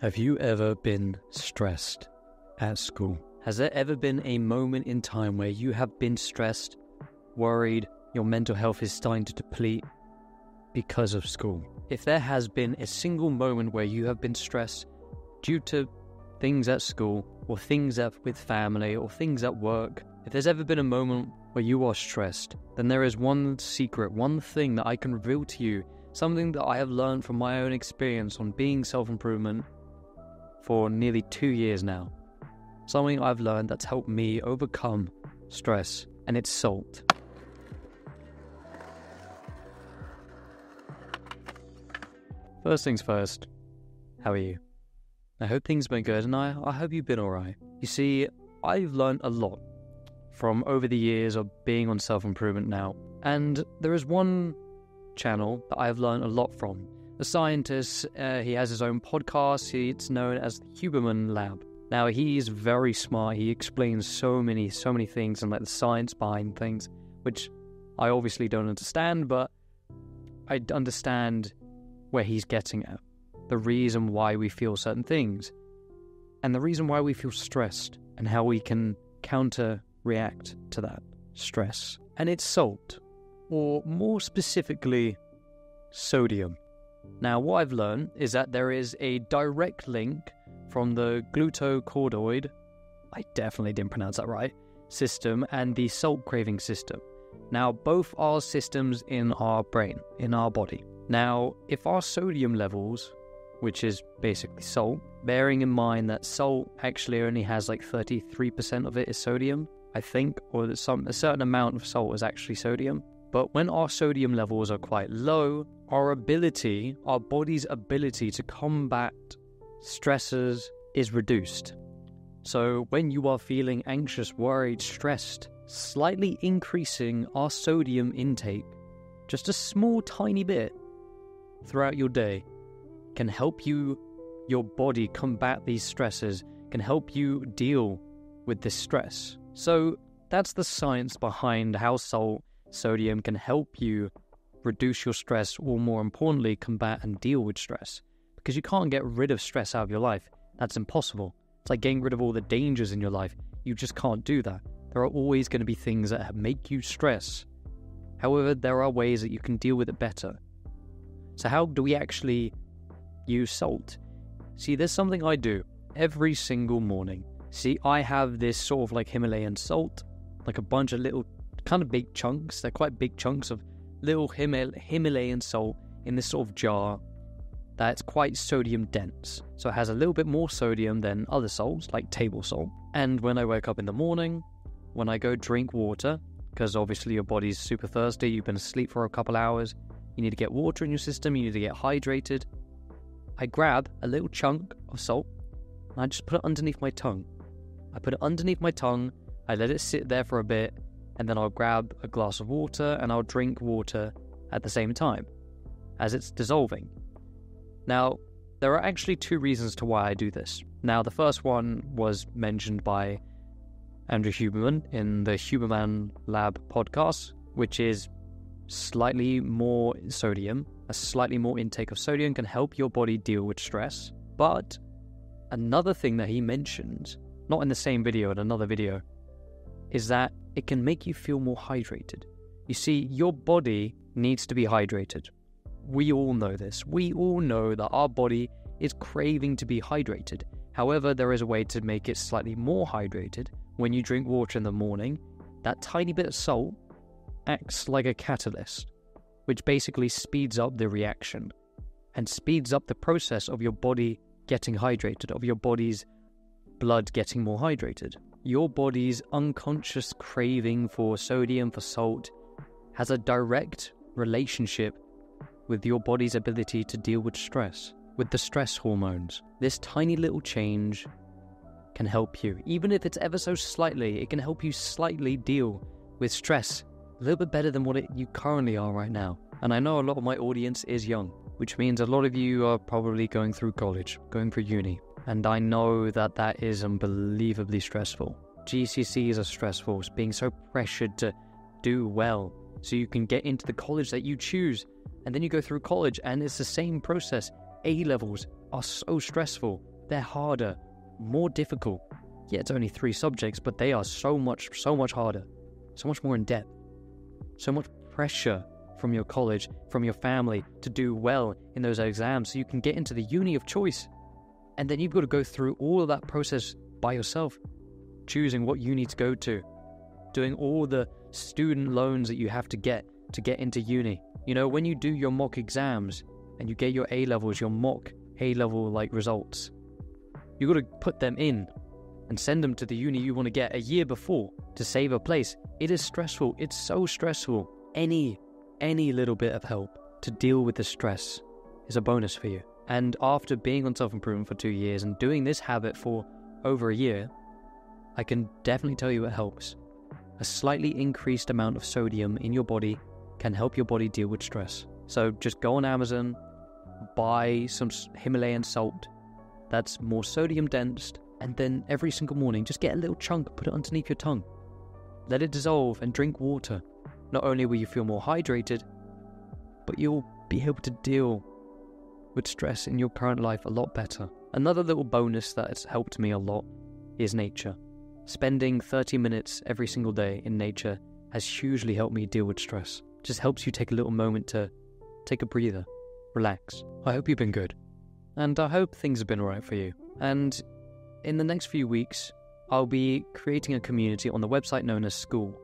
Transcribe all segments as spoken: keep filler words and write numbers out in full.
Have you ever been stressed at school? Has there ever been a moment in time where you have been stressed, worried, your mental health is starting to deplete because of school? If there has been a single moment where you have been stressed due to things at school or things at, with family or things at work, if there's ever been a moment where you are stressed, then there is one secret, one thing that I can reveal to you, something that I have learned from my own experience on being self-improvement for nearly two years now. Something I've learned that's helped me overcome stress, and it's salt. First things first, how are you? I hope things have been good, and I, I hope you've been alright. You see, I've learned a lot from over the years of being on self-improvement now, and there is one channel that I've learned a lot from. A scientist, uh, he has his own podcast, he, it's known as the Huberman Lab. Now, he is very smart, he explains so many, so many things and like the science behind things, which I obviously don't understand, but I understand where he's getting at. The reason why we feel certain things, and the reason why we feel stressed, and how we can counter-react to that stress. And it's salt, or more specifically, sodium. Now, what I've learned is that there is a direct link from the glucocorticoid, I definitely didn't pronounce that right, system and the salt craving system. Now, both are systems in our brain, in our body. Now, if our sodium levels, which is basically salt, bearing in mind that salt actually only has like thirty-three percent of it is sodium, I think, or that some a certain amount of salt is actually sodium. But when our sodium levels are quite low, our ability, our body's ability to combat stresses is reduced. So when you are feeling anxious, worried, stressed, slightly increasing our sodium intake, just a small tiny bit throughout your day, can help you, your body combat these stresses, can help you deal with this stress. So that's the science behind how salt, sodium can help you reduce your stress, or more importantly, combat and deal with stress. Because you can't get rid of stress out of your life. That's impossible. It's like getting rid of all the dangers in your life. You just can't do that. There are always going to be things that make you stress. However, there are ways that you can deal with it better. So how do we actually use salt? See, there's something I do every single morning. See, I have this sort of like Himalayan salt, like a bunch of little kind of big chunks. They're quite big chunks of little Himal- Himalayan salt in this sort of jar that's quite sodium dense. So it has a little bit more sodium than other salts, like table salt. And when I wake up in the morning, when I go drink water, because obviously your body's super thirsty, you've been asleep for a couple hours, you need to get water in your system, you need to get hydrated. I grab a little chunk of salt, and I just put it underneath my tongue. I put it underneath my tongue, I let it sit there for a bit, and then I'll grab a glass of water, and I'll drink water at the same time, as it's dissolving. Now, there are actually two reasons to why I do this. Now, the first one was mentioned by Andrew Huberman in the Huberman Lab podcast, which is slightly more sodium. A slightly more intake of sodium can help your body deal with stress. But another thing that he mentioned, not in the same video, in another video, is that it can make you feel more hydrated. You see, your body needs to be hydrated. We all know this. We all know that our body is craving to be hydrated. However, there is a way to make it slightly more hydrated. When you drink water in the morning, that tiny bit of salt acts like a catalyst, which basically speeds up the reaction and speeds up the process of your body getting hydrated, of your body's blood getting more hydrated. Your body's unconscious craving for sodium, for salt, has a direct relationship with your body's ability to deal with stress, with the stress hormones. This tiny little change can help you. Even if it's ever so slightly, it can help you slightly deal with stress a little bit better than what it, you currently are right now. And I know a lot of my audience is young, which means a lot of you are probably going through college, going through uni. And I know that that is unbelievably stressful. G C S Es are stressful, being so pressured to do well so you can get into the college that you choose. And then you go through college and it's the same process. A levels, are so stressful. They're harder, more difficult. Yeah, it's only three subjects, but they are so much, so much harder, so much more in depth, so much pressure from your college, from your family to do well in those exams so you can get into the uni of choice. And then you've got to go through all of that process by yourself, choosing what uni to go to, doing all the student loans that you have to get to get into uni. You know, when you do your mock exams and you get your A-levels, your mock A-level like results, you've got to put them in and send them to the uni you want to get a year before to save a place. It is stressful. It's so stressful. Any, any little bit of help to deal with the stress is a bonus for you. And after being on self-improvement for two years and doing this habit for over a year, I can definitely tell you it helps. A slightly increased amount of sodium in your body can help your body deal with stress. So just go on Amazon, buy some Himalayan salt that's more sodium dense, and then every single morning just get a little chunk, put it underneath your tongue, let it dissolve, and drink water. Not only will you feel more hydrated, but you'll be able to deal with stress in your current life a lot better. Another little bonus that has helped me a lot is nature. Spending thirty minutes every single day in nature has hugely helped me deal with stress. Just helps you take a little moment to take a breather, relax. I hope you've been good, and I hope things have been alright for you. And in the next few weeks, I'll be creating a community on the website known as School.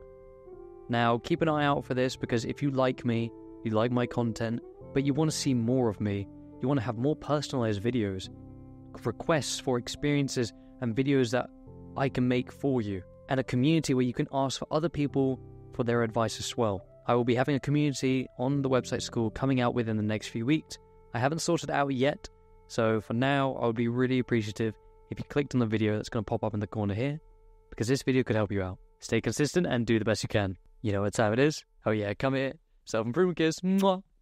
Now, keep an eye out for this, because if you like me, you like my content, but you want to see more of me, you want to have more personalized videos, requests for experiences and videos that I can make for you, and a community where you can ask for other people for their advice as well. I will be having a community on the website School coming out within the next few weeks. I haven't sorted it out yet, so for now, I would be really appreciative if you clicked on the video that's going to pop up in the corner here, because this video could help you out. Stay consistent and do the best you can. You know what time it is? Oh yeah, come here. Self-improvement kiss. Mwah.